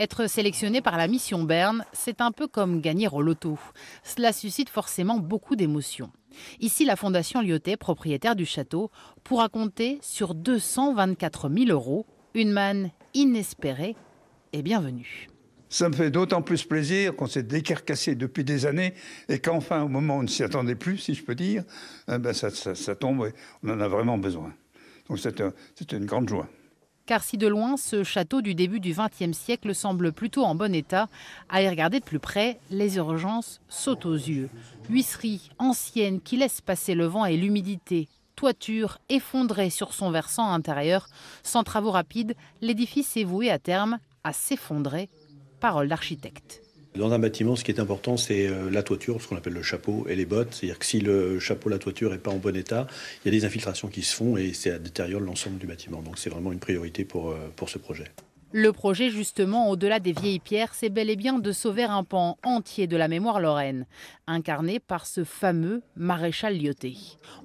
Être sélectionné par la mission Bern, c'est un peu comme gagner au loto. Cela suscite forcément beaucoup d'émotions. Ici, la Fondation Lyautey, propriétaire du château, pourra compter sur 224 000 €, une manne inespérée et bienvenue. Ça me fait d'autant plus plaisir qu'on s'est décarcassé depuis des années et qu'enfin, au moment où on ne s'y attendait plus, si je peux dire, ça tombe et on en a vraiment besoin. Donc c'est une grande joie. Car si de loin, ce château du début du XXe siècle semble plutôt en bon état, à y regarder de plus près, les urgences sautent aux yeux. Huisseries anciennes qui laissent passer le vent et l'humidité, toiture effondrée sur son versant intérieur. Sans travaux rapides, l'édifice est voué à terme à s'effondrer. Parole d'architecte. Dans un bâtiment, ce qui est important, c'est la toiture, ce qu'on appelle le chapeau et les bottes. C'est-à-dire que si le chapeau, la toiture n'est pas en bon état, il y a des infiltrations qui se font et ça détériore l'ensemble du bâtiment. Donc c'est vraiment une priorité pour ce projet. Le projet, justement, au-delà des vieilles pierres, c'est bel et bien de sauver un pan entier de la mémoire lorraine, incarné par ce fameux maréchal Lyautey.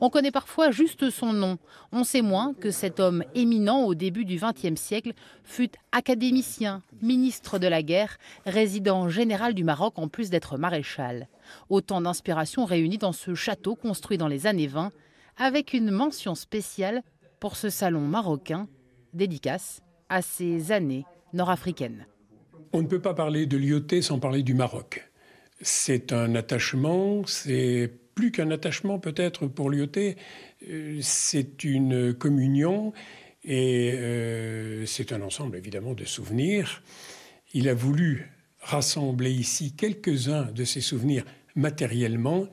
On connaît parfois juste son nom. On sait moins que cet homme éminent au début du XXe siècle fut académicien, ministre de la guerre, résident général du Maroc en plus d'être maréchal. Autant d'inspirations réunies dans ce château construit dans les années 20, avec une mention spéciale pour ce salon marocain, dédicace à ces années nord-africaines. On ne peut pas parler de Lyautey sans parler du Maroc. C'est un attachement, c'est plus qu'un attachement peut-être pour Lyautey, c'est une communion et c'est un ensemble évidemment de souvenirs. Il a voulu rassembler ici quelques-uns de ses souvenirs matériellement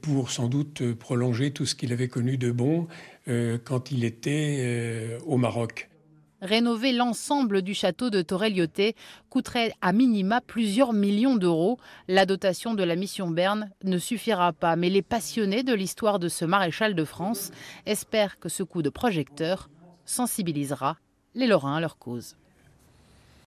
pour sans doute prolonger tout ce qu'il avait connu de bon quand il était au Maroc. Rénover l'ensemble du château de Thorey-Lyautey coûterait à minima plusieurs millions d'euros. La dotation de la mission Bern ne suffira pas, mais les passionnés de l'histoire de ce maréchal de France espèrent que ce coup de projecteur sensibilisera les Lorrains à leur cause.